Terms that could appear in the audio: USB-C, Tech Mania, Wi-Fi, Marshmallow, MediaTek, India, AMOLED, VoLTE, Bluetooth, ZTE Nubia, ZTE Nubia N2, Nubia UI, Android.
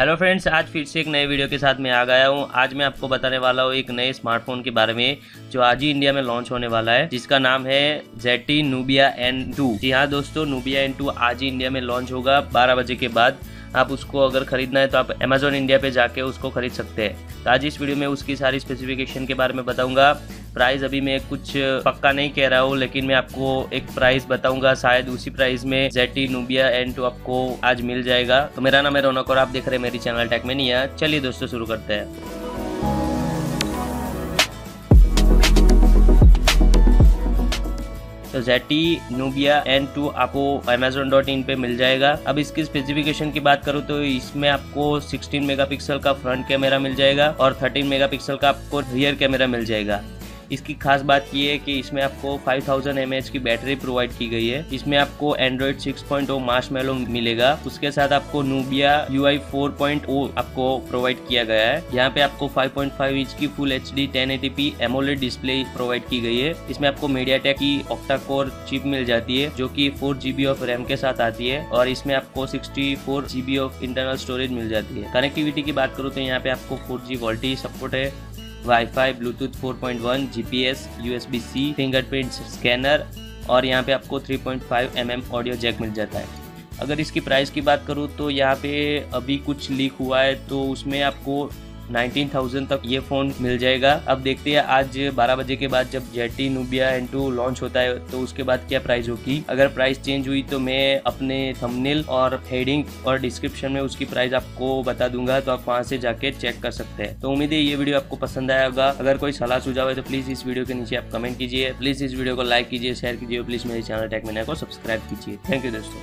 Hello friends, आज फिर से एक नए वीडियो के साथ मैं आ गया हूँ। आज मैं आपको बताने वाला हूँ एक नए स्मार्टफोन के बारे में जो आज ही इंडिया में लॉन्च होने वाला है, जिसका नाम है ZTE Nubia N2। जी हाँ दोस्तों, Nubia N2 आज ही इंडिया में लॉन्च होगा 12 बजे के बाद। आप उसको अगर खरीदना है तो आप Amazon इंडिया पे जाके उसको खरीद सकते हैं। तो आज इस वीडियो में उसकी सारी स्पेसिफिकेशन के बारे में बताऊँगा। प्राइस अभी मैं कुछ पक्का नहीं कह रहा हूँ, लेकिन मैं आपको एक प्राइस बताऊंगा, शायद उसी प्राइस में ZTE Nubia N2 आपको आज मिल जाएगा। तो मेरा नाम है रौनक और आप देख रहे हैं मेरी चैनल टेक मेनिया। चलिए दोस्तों शुरू करते हैं। तो ZTE Nubia N2 आपको Amazon.in पे मिल जाएगा। अब इसकी स्पेसिफिकेशन की बात करूँ तो इसमें आपको 16 मेगापिक्सल का फ्रंट कैमरा मिल जाएगा और 13 मेगापिक्सल का आपको रियर कैमरा मिल जाएगा। इसकी खास बात ये है कि इसमें आपको 5000 mAh की बैटरी प्रोवाइड की गई है। इसमें आपको एंड्रॉइड 6.0 मार्शमैलो मिलेगा, उसके साथ आपको Nubia UI 4.0 आपको प्रोवाइड किया गया है। यहाँ पे आपको 5.5 इंच की full HD 1080p AMOLED display provide की गई है। इसमें आपको MediaTek की ऑक्टा कोर चिप मिल जाती है जो कि 4GB ऑफ रैम के साथ आती है और इसमें आपको 64GB ऑफ इंटरनल स्टोरेज मिल जाती है। कनेक्टिविटी की बात करूँ तो यहाँ पे आपको 4G VoLTE सपोर्ट है, wifi, bluetooth 4.1, GPS, USB-C, fingerprint scanner और यहाँ पे आपको 3.5 mm ऑडियो जैक मिल जाता है। अगर इसकी प्राइस की बात करूँ तो यहाँ पे अभी कुछ लीक हुआ है तो उसमें आपको 19,000 तक ये फ़ोन मिल जाएगा। अब देखते हैं आज 12 बजे के बाद जब ZTE Nubia N2 लॉन्च होता है तो उसके बाद क्या प्राइस होगी। अगर प्राइस चेंज हुई तो मैं अपने थंबनेल और हेडिंग और डिस्क्रिप्शन में उसकी प्राइस आपको बता दूंगा, तो आप वहां से जाके चेक कर सकते हैं। तो उम्मीद है ये वीडियो आपको पसंद आया होगा। अगर कोई सलाह सुझाव है तो प्लीज़ इस वीडियो के नीचे आप कमेंट कीजिए। प्लीज़ इस वीडियो को लाइक कीजिए, शेयर कीजिए, प्लीज़ मेरे चैनल टेक मेनिया को सब्सक्राइब कीजिए। थैंक यू दोस्तों।